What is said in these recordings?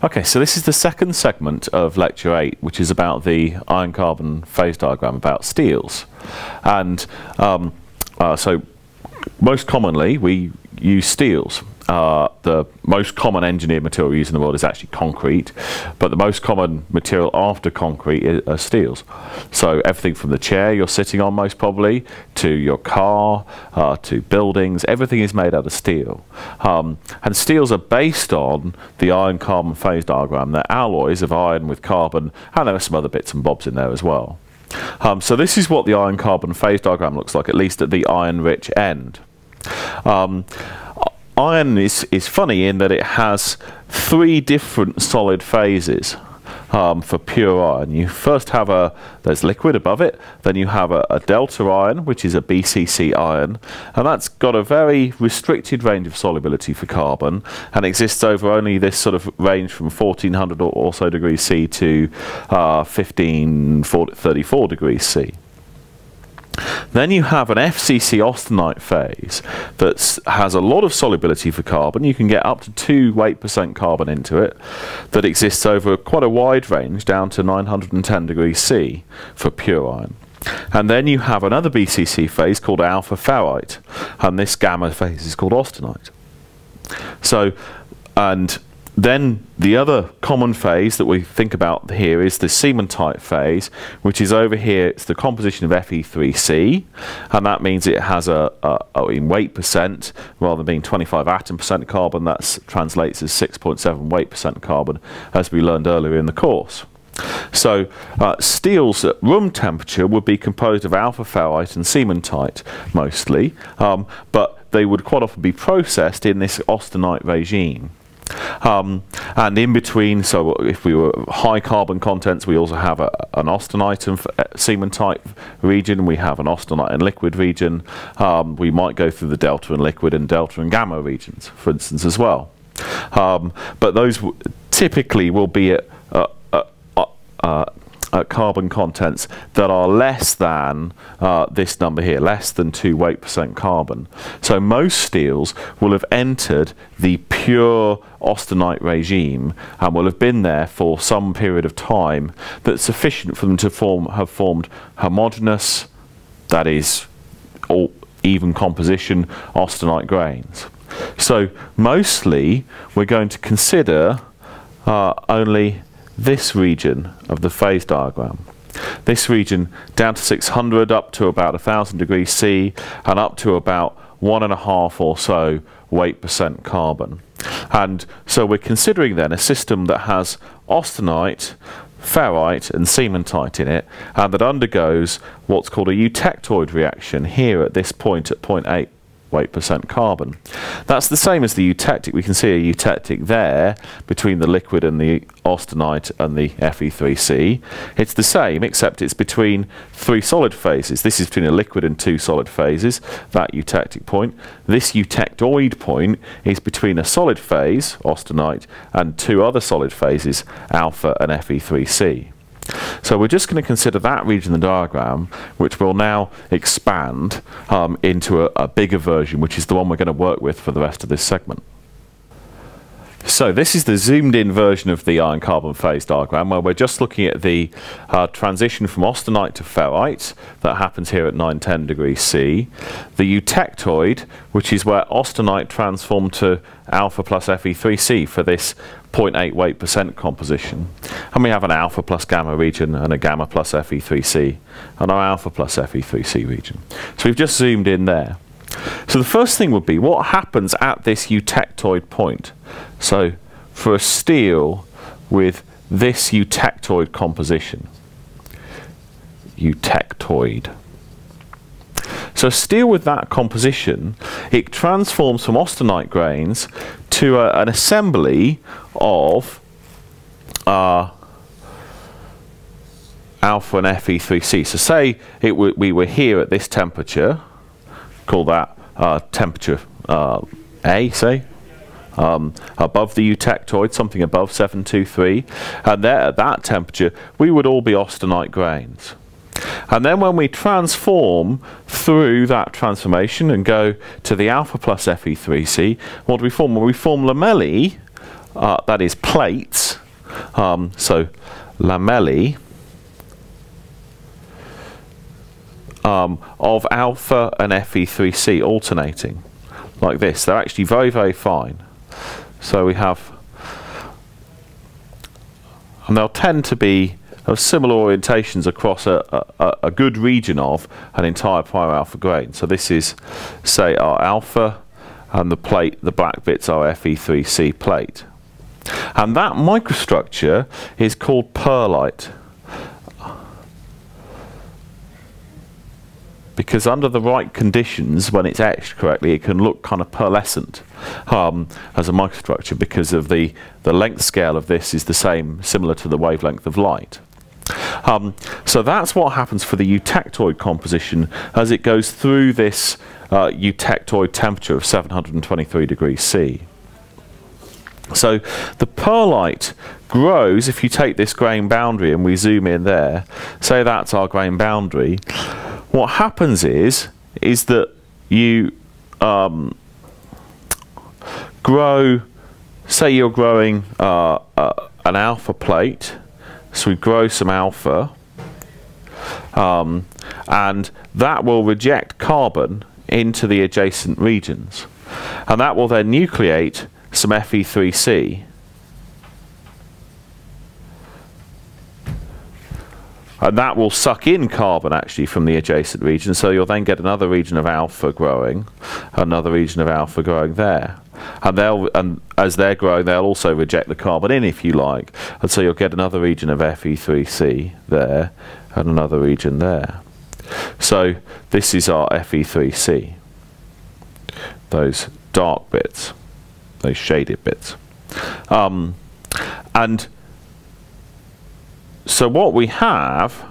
Okay, so this is the second segment of Lecture 8, which is about the iron-carbon phase diagram about steels. And so most commonly we use steels. The most common engineered material used in the world is actually concrete, but the most common material after concrete are steels. So everything from the chair you're sitting on most probably, to your car, to buildings, everything is made out of steel. And steels are based on the iron-carbon phase diagram. They're alloys of iron with carbon, and there are some other bits and bobs in there as well. So this is what the iron-carbon phase diagram looks like, at least at the iron-rich end. Iron is funny in that it has three different solid phases for pure iron. You first have there's liquid above it, then you have a delta iron, which is a BCC iron, and that's got a very restricted range of solubility for carbon and exists over only this sort of range from 1400 or so degrees C to 1534 degrees C. Then you have an FCC austenite phase that has a lot of solubility for carbon. You can get up to 2 weight% carbon into it, that exists over quite a wide range down to 910 degrees C for pure iron. And then you have another BCC phase called alpha ferrite, and this gamma phase is called austenite. Then the other common phase that we think about here is the cementite phase, which is over here. It's the composition of Fe3C, and that means it has in weight percent, rather than being 25 atom percent carbon, that translates as 6.7 weight percent carbon, as we learned earlier in the course. So steels at room temperature would be composed of alpha ferrite and cementite mostly, but they would quite often be processed in this austenite regime. And in between, so if we were high carbon contents, we also have an austenite and cementite region, we have an austenite and liquid region, we might go through the delta and liquid and delta and gamma regions, for instance, as well. But those typically will be at carbon contents that are less than this number here, less than 2 weight% carbon. So most steels will have entered the pure austenite regime and will have been there for some period of time that's sufficient for them to have formed homogeneous, that is, all even composition, austenite grains. So mostly we're going to consider only this region of the phase diagram. This region down to 600, up to about 1000 degrees C, and up to about 1.5 or so weight percent carbon. And so we're considering then a system that has austenite, ferrite and cementite in it, and that undergoes what's called a eutectoid reaction here at this point at 0.8 weight percent carbon. That's the same as the eutectic. We can see a eutectic there between the liquid and the austenite and the Fe3C. It's the same, except it's between three solid phases. This is between a liquid and two solid phases, that eutectic point. This eutectoid point is between a solid phase, austenite, and two other solid phases, alpha and Fe3C. So we're just going to consider that region of the diagram, which will now expand into a bigger version, which is the one we're going to work with for the rest of this segment. So this is the zoomed-in version of the iron-carbon phase diagram, where we're just looking at the transition from austenite to ferrite that happens here at 910 degrees C, the eutectoid, which is where austenite transformed to alpha plus Fe3C for this 0.8 weight percent composition, and we have an alpha plus gamma region and a gamma plus Fe3C and our alpha plus Fe3C region. So we've just zoomed in there. So the first thing would be what happens at this eutectoid point. So for a steel with this eutectoid composition, so steel with that composition, it transforms from austenite grains to an assembly of alpha and Fe3C. So say we were here at this temperature, call that temperature A, say, above the eutectoid, something above 723, and there at that temperature we would all be austenite grains. And then when we transform through that transformation and go to the alpha plus Fe3C, what do we form? Well, we form lamellae, that is plates, So lamellae of alpha and Fe3C alternating like this. They're actually very, very fine. So we have, and they'll tend to be of similar orientations across a good region of an entire prime alpha grain. So this is, say, our alpha, and the plate, the black bits are Fe3C plate. And that microstructure is called pearlite, because under the right conditions, when it's etched correctly, it can look kind of pearlescent as a microstructure, because of the length scale of this is the same, similar to the wavelength of light. So that's what happens for the eutectoid composition as it goes through this eutectoid temperature of 723 degrees C. So the pearlite grows, if you take this grain boundary and we zoom in there, say that's our grain boundary, what happens is that you grow, say you're growing an alpha plate. So we grow some alpha, and that will reject carbon into the adjacent regions. And that will then nucleate some Fe3C. And that will suck in carbon, actually, from the adjacent region. So you'll then get another region of alpha growing, another region of alpha growing there. And as they're growing, they'll also reject the carbon in, if you like. And so you'll get another region of Fe3C there, and another region there. So this is our Fe3C, those dark bits, those shaded bits. And so what we have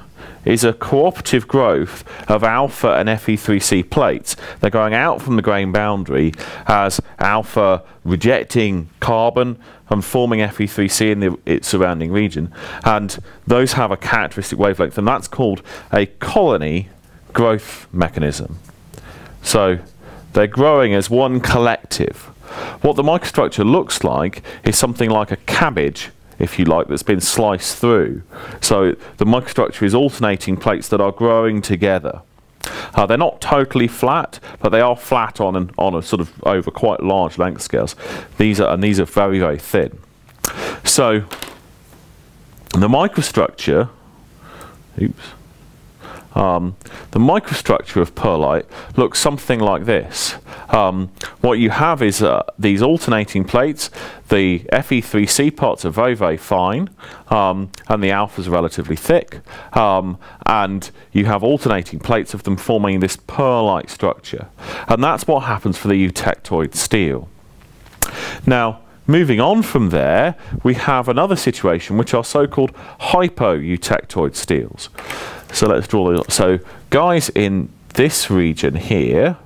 is a cooperative growth of alpha and Fe3C plates. They're going out from the grain boundary as alpha rejecting carbon and forming Fe3C in its surrounding region. And those have a characteristic wavelength, and that's called a colony growth mechanism. So they're growing as one collective. What the microstructure looks like is something like a cabbage, if you like, that's been sliced through. So the microstructure is alternating plates that are growing together. They're not totally flat, but they are flat on a sort of over quite large length scales. These are very, very thin. So the microstructure of pearlite looks something like this. What you have is these alternating plates. The Fe3C parts are very, very fine, and the alphas are relatively thick, and you have alternating plates of them forming this pearlite structure. And that's what happens for the eutectoid stele. Now, moving on from there, we have another situation, which are so-called hypo-eutectoid steles. So let's draw those up. So guys in this region here,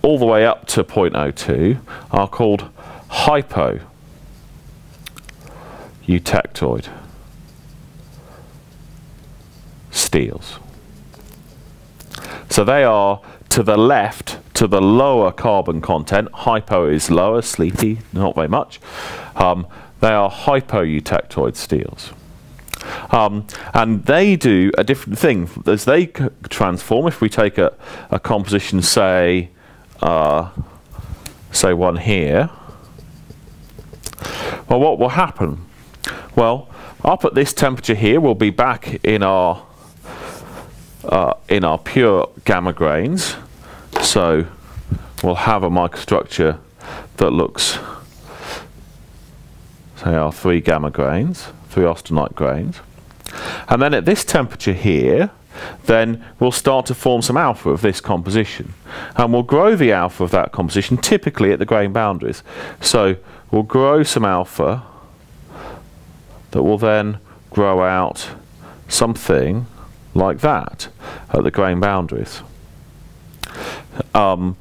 all the way up to 0.02, are called hypo-eutectoid steles. So they are to the left, to the lower carbon content. Hypo is lower, sleepy, not very much. They are hypo-eutectoid steles. And they do a different thing. As they transform, if we take a composition, say one here, well, what will happen? Well, up at this temperature here, we'll be back in our pure gamma grains. So we'll have a microstructure that looks, say, our three gamma grains, three austenite grains. And then at this temperature here, then we'll start to form some alpha of this composition. And we'll grow the alpha of that composition typically at the grain boundaries. So we'll grow some alpha that will then grow out something like that at the grain boundaries. And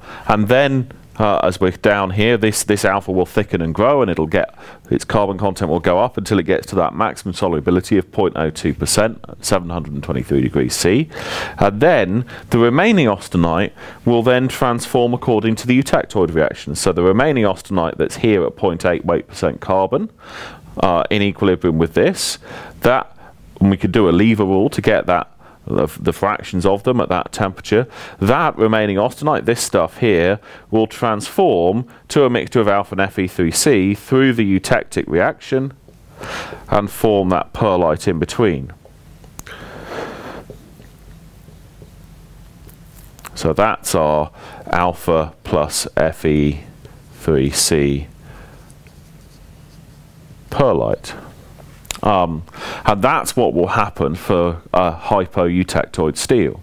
then as we're down here, this alpha will thicken and grow, and it'll get, its carbon content will go up until it gets to that maximum solubility of 0.02% at 723 degrees C. And then the remaining austenite will then transform according to the eutectoid reaction. So the remaining austenite that's here at 0.8% carbon in equilibrium with this, that, and we could do a lever rule to get that the fractions of them at that temperature. That remaining austenite, this stuff here, will transform to a mixture of alpha and Fe3C through the eutectic reaction and form that pearlite in between. So that's our alpha plus Fe3C pearlite. And that's what will happen for a hypo-eutectoid steel.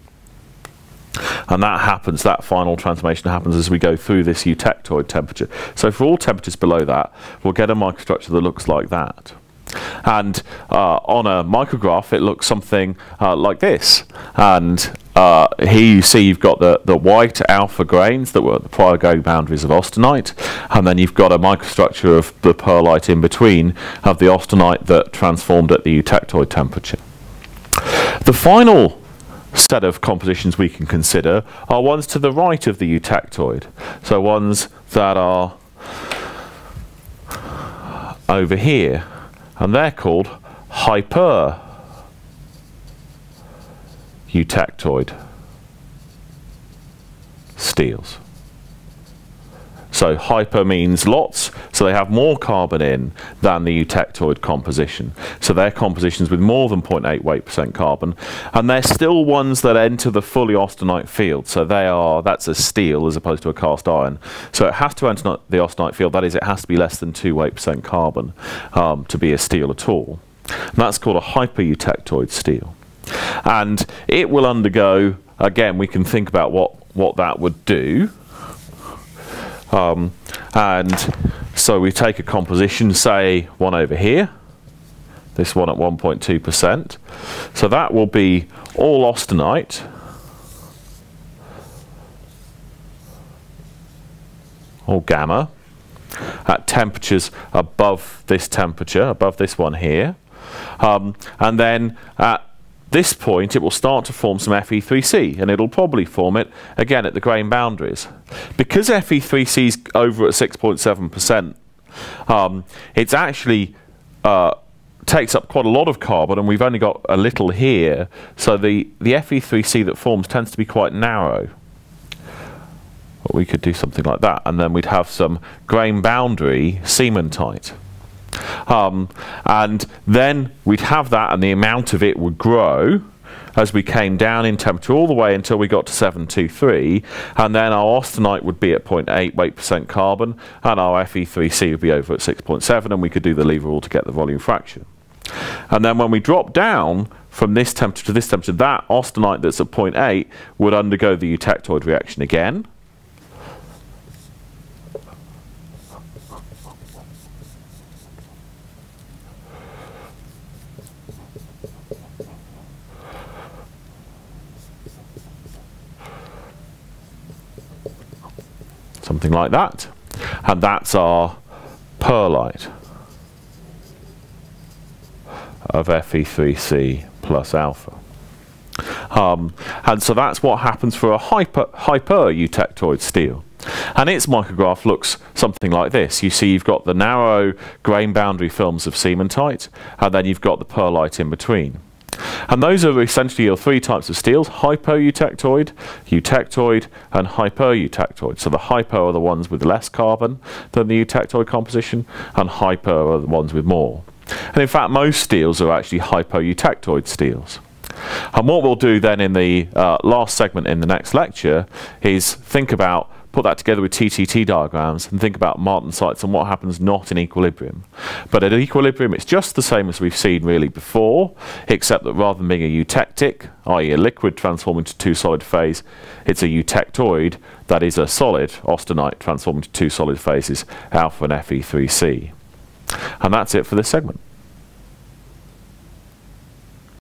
And that happens, that final transformation happens as we go through this eutectoid temperature. So for all temperatures below that, we'll get a microstructure that looks like that. And on a micrograph, it looks something like this. And here you see you've got the white alpha grains that were at the prior going boundaries of austenite, and then you've got a microstructure of the pearlite in between of the austenite that transformed at the eutectoid temperature. The final set of compositions we can consider are ones to the right of the eutectoid, so ones that are over here, and they're called hyper-eutectoid steels. So hyper means lots, so they have more carbon in than the eutectoid composition. So they're compositions with more than 0.8 weight% carbon, and they're still ones that enter the fully austenite field. So they are, that's a steel as opposed to a cast iron. So it has to enter the austenite field, that is, it has to be less than 2 weight% carbon to be a steel at all. And that's called a hyper-eutectoid steel. And it will undergo, again, we can think about what that would do. And so we take a composition, say one over here, this one at 1.2%. So that will be all austenite, all gamma, at temperatures above this temperature, above this one here. And then at this point it will start to form some Fe3C, and it'll probably form it again at the grain boundaries. Because Fe3C is over at 6.7%, it's actually takes up quite a lot of carbon, and we've only got a little here, so the Fe3C that forms tends to be quite narrow. But we could do something like that, and then we'd have some grain boundary cementite. And then we'd have that, and the amount of it would grow as we came down in temperature all the way until we got to 723, and then our austenite would be at 0.8 weight% carbon, and our Fe3C would be over at 6.7, and we could do the lever rule to get the volume fraction. And then when we drop down from this temperature to this temperature, that austenite that's at 0.8 would undergo the eutectoid reaction again. Something like that, and that's our pearlite of Fe3C plus alpha. And so that's what happens for a hyper-eutectoid steel. And its micrograph looks something like this. You see you've got the narrow grain boundary films of cementite, and then you've got the pearlite in between. And those are essentially your three types of steels: hypo-eutectoid, eutectoid, and hyper-eutectoid. So the hypo are the ones with less carbon than the eutectoid composition, and hyper are the ones with more. And in fact, most steels are actually hypo-eutectoid steels. And what we'll do then in the last segment in the next lecture is think about, put that together with TTT diagrams and think about martensites and what happens not in equilibrium. But at equilibrium it's just the same as we've seen really before, except that rather than being a eutectic, i.e. a liquid transforming to two solid phase, it's a eutectoid, that is a solid austenite transforming to two solid phases, alpha and Fe3C. And that's it for this segment.